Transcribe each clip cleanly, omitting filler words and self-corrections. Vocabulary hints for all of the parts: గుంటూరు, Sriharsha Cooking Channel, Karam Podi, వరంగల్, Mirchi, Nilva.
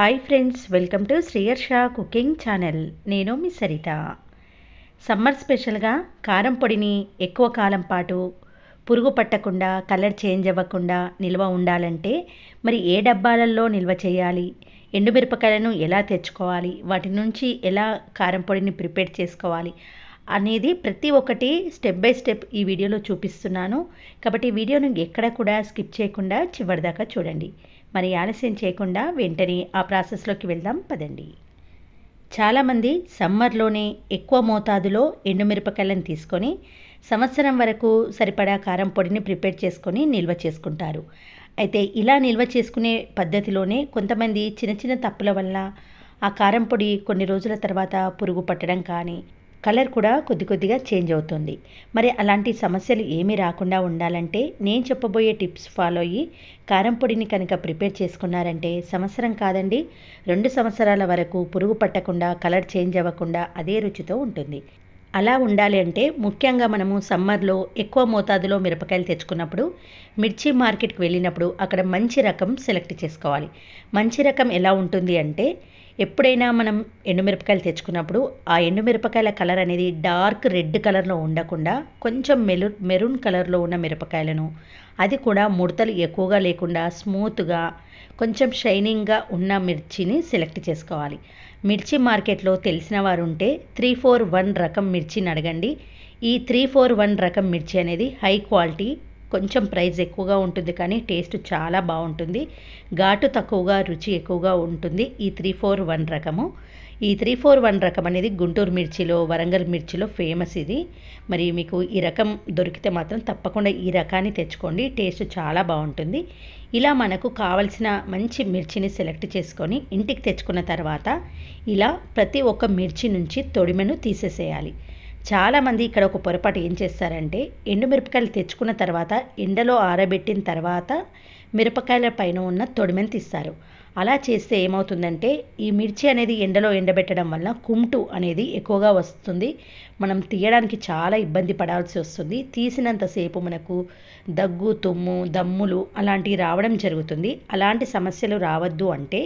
Hi friends, welcome to Sriharsha Cooking Channel. నేను మీ Saritha. Summer special గా కారం పొడిని ఎక్కువ కాలం పాటు పురుగు పట్టకుండా కలర్ చేంజ్ అవ్వకుండా నిల్వ ఉండాలంటే మరి ఏ డబ్బాలలో నిల్వ చేయాలి? ఎండు మిరపకాయలను ఎలా తెచ్చుకోవాలి? వాటి నుంచి ఎలా కారం పొడిని ప్రిపేర్ చేసుకోవాలి? అనేది ప్రతి ఒక్కటి స్టెప్ బై స్టెప్ ఈ వీడియోలో చూపిస్తున్నాను. కాబట్టి వీడియోను ఎక్కడ కూడా స్కిప్ చేయకుండా చివరిదాకా చూడండి. మరి ఆలస్యం చేయకుండా వెంటనే ఆ ప్రాసెస్లోకి వెళ్దాం పదండి. చాలామంది సమ్మర్లోనే ఎక్కువ మోతాదులో ఎండుమిరపకాయలను తీసుకొని సంవత్సరం వరకు సరిపడా కారం పొడిని ప్రిపేర్ చేసుకొని నిల్వ చేసుకుంటారు. అయితే ఇలా నిల్వ చేసుకునే పద్ధతిలోనే కొంతమంది చిన్న చిన్న తప్పుల వల్ల ఆ కారం పొడి కొన్ని రోజుల తర్వాత పురుగు పట్టడం కానీ కలర్ కూడా కొద్ది కొద్దిగా చేంజ్ అవుతుంది. మరి అలాంటి సమస్యలు ఏమీ రాకుండా ఉండాలంటే నేను చెప్పబోయే టిప్స్ ఫాలో అయ్యి కారం పొడిని కనుక ప్రిపేర్ చేసుకున్నారంటే సంవత్సరం కాదండి 2 సంవత్సరాల వరకు పురుగు పట్టకుండా కలర్ చేంజ్ అవ్వకుండా అదే రుచితో ఉంటుంది. అలా ఉండాలి అంటే ముఖ్యంగా మనము సమ్మర్లో ఎక్కువ మోతాదులో మిరపకాయలు తెచ్చుకున్నప్పుడు మిర్చి మార్కెట్కి వెళ్ళినప్పుడు అక్కడ మంచి రకం సెలెక్ట్ చేసుకోవాలి. మంచి రకం ఎలా ఉంటుంది అంటే ఎప్పుడైనా మనం ఎండుమిరపకాయలు తెచ్చుకున్నప్పుడు ఆ ఎండుమిరపకాయల కలర్ అనేది డార్క్ రెడ్ కలర్లో ఉండకుండా కొంచెం మెరూన్ కలర్లో ఉన్న మిరపకాయలను, అది కూడా ముడతలు ఎక్కువగా లేకుండా స్మూత్గా కొంచెం షైనింగ్గా ఉన్న మిర్చిని సెలెక్ట్ చేసుకోవాలి. మిర్చి మార్కెట్లో తెలిసిన వారు ఉంటే 341 రకం మిర్చిని అడగండి. ఈ 341 రకం మిర్చి అనేది హై క్వాలిటీ, కొంచెం ప్రైస్ ఎక్కువగా ఉంటుంది కానీ టేస్ట్ చాలా బాగుంటుంది, ఘాటు తక్కువగా రుచి ఎక్కువగా ఉంటుంది. ఈ 341 రకము. ఈ 341 రకం అనేది గుంటూరు మిర్చిలో వరంగల్ మిర్చిలో ఫేమస్ ఇది. మరి మీకు ఈ రకం దొరికితే మాత్రం తప్పకుండా ఈ రకాన్ని తెచ్చుకోండి, టేస్ట్ చాలా బాగుంటుంది. ఇలా మనకు కావలసిన మంచి మిర్చిని సెలెక్ట్ చేసుకొని ఇంటికి తెచ్చుకున్న తర్వాత ఇలా ప్రతి ఒక్క మిర్చి నుంచి తొడిమెను తీసేసేయాలి. చాలామంది ఇక్కడ ఒక పొరపాటు ఏం చేస్తారంటే ఎండుమిరపకాయలు తెచ్చుకున్న తర్వాత ఎండలో ఆరబెట్టిన తర్వాత మిరపకాయల పైన ఉన్న తొడిమెను తీస్తారు. అలా చేస్తే ఏమవుతుందంటే ఈ మిర్చి అనేది ఎండలో ఎండబెట్టడం వల్ల కుమ్టు అనేది ఎక్కువగా వస్తుంది. మనం తీయడానికి చాలా ఇబ్బంది పడాల్సి వస్తుంది. తీసినంతసేపు మనకు దగ్గు తుమ్ము దమ్ములు అలాంటివి రావడం జరుగుతుంది. అలాంటి సమస్యలు రావద్దు అంటే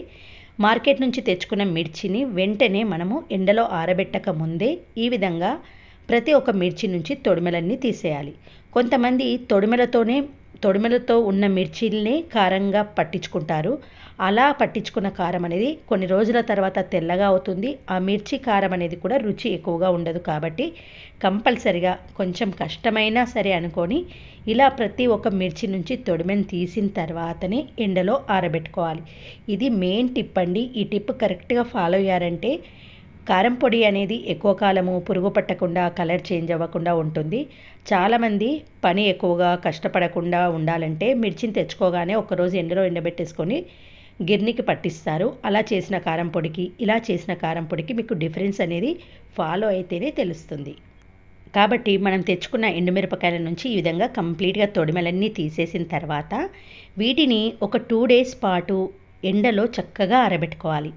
మార్కెట్ నుంచి తెచ్చుకున్న మిర్చిని వెంటనే మనము ఎండలో ఆరబెట్టక ముందే ఈ విధంగా ప్రతి ఒక్క మిర్చి నుంచి తొడిమెలన్నీ తీసేయాలి. కొంతమంది తొడిమెలతో ఉన్న మిర్చిల్ని కారంగా పట్టించుకుంటారు. అలా పట్టించుకున్న కారం అనేది కొన్ని రోజుల తర్వాత తెల్లగా అవుతుంది. ఆ మిర్చి కారం అనేది కూడా రుచి ఎక్కువగా ఉండదు. కాబట్టి కంపల్సరిగా కొంచెం కష్టమైనా సరే అనుకొని ఇలా ప్రతి ఒక్క మిర్చి నుంచి తొడిమెను తీసిన తర్వాతనే ఎండలో ఆరబెట్టుకోవాలి. ఇది మెయిన్ టిప్ అండి. ఈ టిప్ కరెక్ట్గా ఫాలో అయ్యారంటే కారం పొడి అనేది ఎక్కువ కాలము పురుగు పట్టకుండా కలర్ చేంజ్ అవ్వకుండా ఉంటుంది. చాలామంది పని ఎక్కువగా కష్టపడకుండా ఉండాలంటే మిర్చిని తెచ్చుకోగానే ఒకరోజు ఎండలో ఎండబెట్టేసుకొని గిర్నికి పట్టిస్తారు. అలా చేసిన కారం పొడికి ఇలా చేసిన కారం పొడికి మీకు డిఫరెన్స్ అనేది ఫాలో అయితేనే తెలుస్తుంది. కాబట్టి మనం తెచ్చుకున్న ఎండుమిరపకాయల నుంచి ఈ విధంగా కంప్లీట్గా తొడిమెలన్నీ తీసేసిన తర్వాత వీటిని ఒక 2 days పాటు ఎండలో చక్కగా ఆరబెట్టుకోవాలి.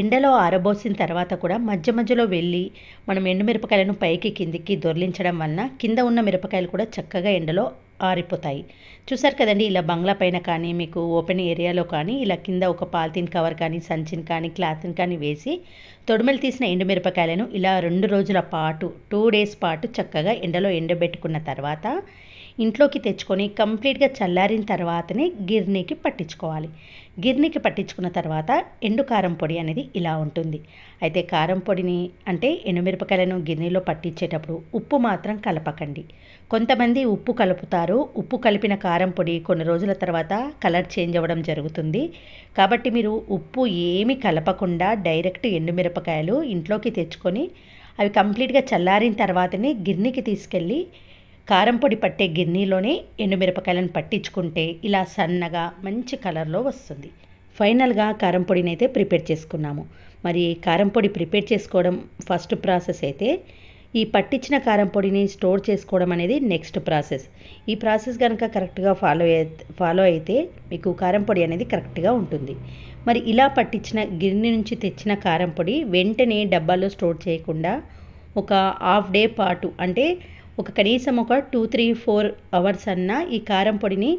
ఎండలో ఆరబోసిన తర్వాత కూడా మధ్య మధ్యలో వెళ్ళి మనం ఎండుమిరపకాయలను పైకి కిందికి దొర్లించడం వలన కింద ఉన్న మిరపకాయలు కూడా చక్కగా ఎండలో ఆరిపోతాయి. చూసారు కదండి, ఇలా బంగ్లా పైన కానీ మీకు ఓపెన్ ఏరియాలో కానీ ఇలా కింద ఒక పాలిథిన్ కవర్ కానీ సంచిని కానీ క్లాత్ని కానీ వేసి తొడిమెలు తీసిన ఎండుమిరపకాయలను ఇలా 2 రోజుల పాటు 2 days పాటు చక్కగా ఎండలో ఎండబెట్టుకున్న తర్వాత ఇంట్లోకి తెచ్చుకొని కంప్లీట్గా చల్లారిన తర్వాతనే గిర్నీకి పట్టించుకోవాలి. గిర్నీకి పట్టించుకున్న తర్వాత ఎండు కారం పొడి అనేది ఇలా ఉంటుంది. అయితే కారం పొడిని అంటే ఎండుమిరపకాయలను గిర్నీలో పట్టించేటప్పుడు ఉప్పు మాత్రం కలపకండి. కొంతమంది ఉప్పు కలుపుతారు. ఉప్పు కలిపిన కారం పొడి కొన్ని రోజుల తర్వాత కలర్ చేంజ్ అవ్వడం జరుగుతుంది. కాబట్టి మీరు ఉప్పు ఏమి కలపకుండా డైరెక్ట్ ఎండుమిరపకాయలు ఇంట్లోకి తెచ్చుకొని అవి కంప్లీట్గా చల్లారిన తర్వాతనే గిర్నీకి తీసుకెళ్ళి కారం పొడి పట్టే గిన్నెలోనే ఎండుమిరపకాయలను పట్టించుకుంటే ఇలా సన్నగా మంచి కలర్లో వస్తుంది. ఫైనల్గా కారం పొడిని అయితే ప్రిపేర్ చేసుకున్నాము. మరి కారం పొడి ప్రిపేర్ చేసుకోవడం ఫస్ట్ ప్రాసెస్ అయితే, ఈ పట్టించిన కారం పొడిని స్టోర్ చేసుకోవడం అనేది నెక్స్ట్ ప్రాసెస్. ఈ ప్రాసెస్ కనుక కరెక్ట్గా ఫాలో అయితే మీకు కారం పొడి అనేది కరెక్ట్గా ఉంటుంది. మరి ఇలా పట్టించిన గిన్నె నుంచి తెచ్చిన కారం పొడి వెంటనే డబ్బాలో స్టోర్ చేయకుండా ఒక హాఫ్ డే పాటు అంటే ఒక కనీసం ఒక 2-4 hours అన్న ఈ కారం పొడిని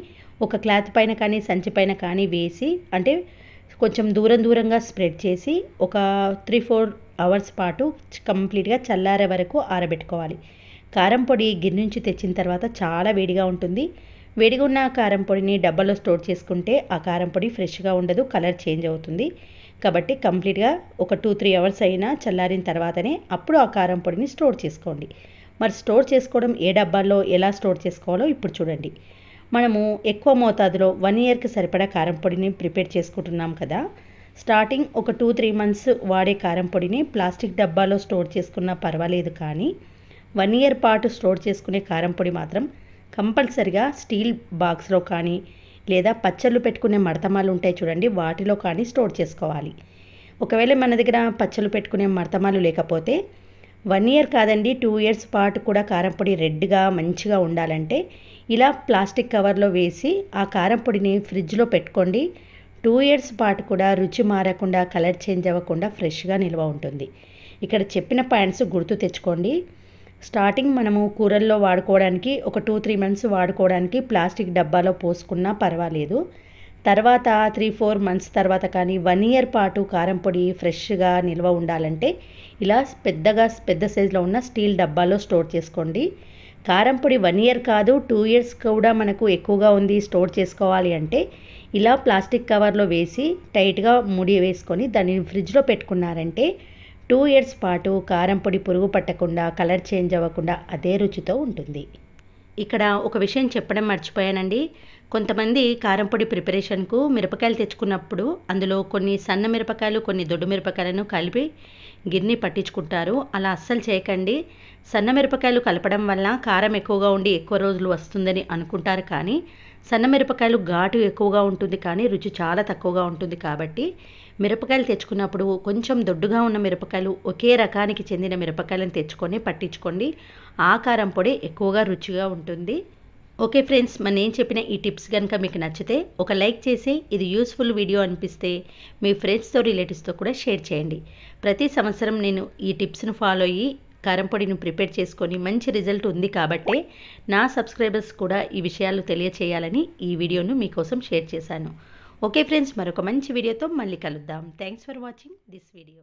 ఒక క్లాత్ పైన కానీ సంచి పైన కానీ వేసి అంటే కొంచెం దూరంగా స్ప్రెడ్ చేసి ఒక 3-4 అవర్స్ పాటు కంప్లీట్‌గా చల్లారే వరకు ఆరబెట్టుకోవాలి. కారం పొడి గిన్నె నుంచి తెచ్చిన తర్వాత చాలా వేడిగా ఉంటుంది. వేడిగా ఉన్న కారం పొడిని డబ్బాలో స్టోర్ చేసుకుంటే ఆ కారం పొడి ఫ్రెష్‌గా ఉండదు, కలర్ చేంజ్ అవుతుంది. కాబట్టి కంప్లీట్‌గా ఒక 2-3 అవర్స్ అయినా చల్లారిన తర్వాతనే అప్పుడు ఆ కారం పొడిని స్టోర్ చేసుకోండి. మరి స్టోర్ చేసుకోవడం ఏ డబ్బాలో ఎలా స్టోర్ చేసుకోవాలో ఇప్పుడు చూడండి. మనము ఎక్కువ మోతాదులో 1 yearకి సరిపడా కారం పొడిని ప్రిపేర్ చేసుకుంటున్నాం కదా. స్టార్టింగ్ ఒక 2-3 మంత్స్ వాడే కారం పొడిని ప్లాస్టిక్ డబ్బాలో స్టోర్ చేసుకున్నా పర్వాలేదు, కానీ 1 year పాటు స్టోర్ చేసుకునే కారం పొడి మాత్రం కంపల్సరిగా స్టీల్ బాక్స్లో కానీ లేదా పచ్చళ్ళు పెట్టుకునే మడతమాలు ఉంటాయి చూడండి, వాటిలో కానీ స్టోర్ చేసుకోవాలి. ఒకవేళ మన దగ్గర పచ్చళ్ళు పెట్టుకునే మడతమాలు లేకపోతే 1 year కాదండి, 2 years పాటు కూడా కారం పొడి రెడ్గా మంచిగా ఉండాలంటే ఇలా ప్లాస్టిక్ కవర్లో వేసి ఆ కారం పొడిని ఫ్రిడ్జ్లో పెట్టుకోండి. 2 years పాటు కూడా రుచి మారకుండా కలర్ చేంజ్ అవ్వకుండా ఫ్రెష్గా నిల్వ ఉంటుంది. ఇక్కడ చెప్పిన పాయింట్స్ గుర్తు తెచ్చుకోండి. స్టార్టింగ్ మనము కూరల్లో వాడుకోవడానికి ఒక 2-3 మంత్స్ వాడుకోవడానికి ప్లాస్టిక్ డబ్బాలో పోసుకున్నా పర్వాలేదు. తర్వాత 3-4 మంత్స్ తర్వాత కానీ 1 year పాటు కారం పొడి ఫ్రెష్గా నిల్వ ఉండాలంటే ఇలా పెద్ద సైజులో ఉన్న స్టీల్ డబ్బాలో స్టోర్ చేసుకోండి. కారం పొడి 1 year కాదు 2 years కూడా మనకు ఎక్కువగా ఉంది స్టోర్ చేసుకోవాలి అంటే ఇలా ప్లాస్టిక్ కవర్లో వేసి టైట్గా ముడి వేసుకొని దాన్ని ఫ్రిడ్జ్లో పెట్టుకున్నారంటే 2 years పాటు కారం పొడి పురుగు పట్టకుండా కలర్ చేంజ్ అవ్వకుండా అదే రుచితో ఉంటుంది. ఇక్కడ ఒక విషయం చెప్పడం మర్చిపోయానండి. కొంతమంది కారం పొడి ప్రిపరేషన్కు మిరపకాయలు తెచ్చుకున్నప్పుడు అందులో కొన్ని సన్న మిరపకాయలు కొన్ని దొడ్డు మిరపకాయలను కలిపి గిన్నె పట్టించుకుంటారు. అలా అస్సలు చేయకండి. సన్న మిరపకాయలు కలపడం వల్ల కారం ఎక్కువగా ఉండి ఎక్కువ రోజులు వస్తుందని అనుకుంటారు, కానీ సన్న మిరపకాయలు ఘాటు ఎక్కువగా ఉంటుంది కానీ రుచి చాలా తక్కువగా ఉంటుంది. కాబట్టి మిరపకాయలు తెచ్చుకున్నప్పుడు కొంచెం దొడ్డుగా ఉన్న మిరపకాయలు ఒకే రకానికి చెందిన మిరపకాయలను తెచ్చుకొని పట్టించుకోండి. ఆ కారం పొడి ఎక్కువగా రుచిగా ఉంటుంది. ఓకే ఫ్రెండ్స్, మరి నేను చెప్పిన ఈ టిప్స్ కనుక మీకు నచ్చితే ఒక లైక్ చేసి ఇది యూస్ఫుల్ వీడియో అనిపిస్తే మీ ఫ్రెండ్స్తో రిలేటివ్స్తో కూడా షేర్ చేయండి. ప్రతి సంవత్సరం నేను ఈ టిప్స్ను ఫాలో అయ్యి కారం పొడిని ప్రిపేర్ చేసుకొని మంచి రిజల్ట్ ఉంది కాబట్టి నా సబ్స్క్రైబర్స్ కూడా ఈ విషయాలు తెలియచేయాలని ఈ వీడియోను మీకోసం షేర్ చేశాను. ఓకే ఫ్రెండ్స్, మరొక మంచి వీడియోతో మళ్ళీ కలుద్దాం. Thanks for watching this video.